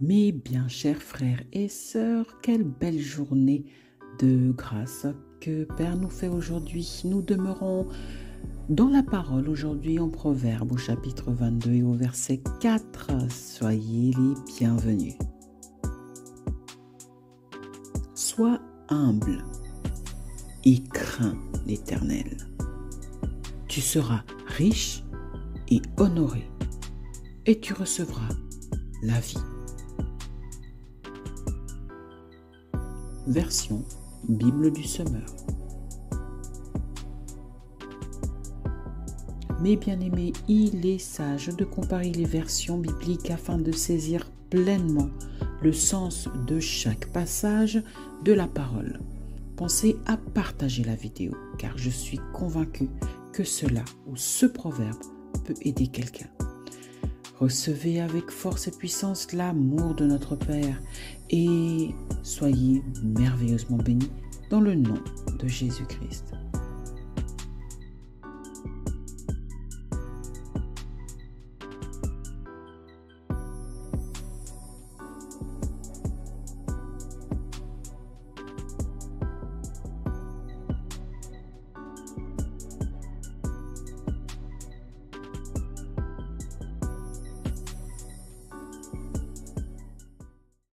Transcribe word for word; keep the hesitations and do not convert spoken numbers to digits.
Mes bien chers frères et sœurs, quelle belle journée de grâce que Père nous fait aujourd'hui. Nous demeurons dans la parole aujourd'hui en Proverbes au chapitre vingt-deux et au verset quatre. Soyez les bienvenus. Sois humble et crains l'Éternel. Tu seras riche et honoré, et tu recevras la vie. Version Bible du Sommeur. Mes bien-aimés, il est sage de comparer les versions bibliques afin de saisir pleinement le sens de chaque passage de la parole. Pensez à partager la vidéo, car je suis convaincue que cela ou ce proverbe peut aider quelqu'un. Recevez avec force et puissance l'amour de notre Père et soyez merveilleusement bénis dans le nom de Jésus-Christ.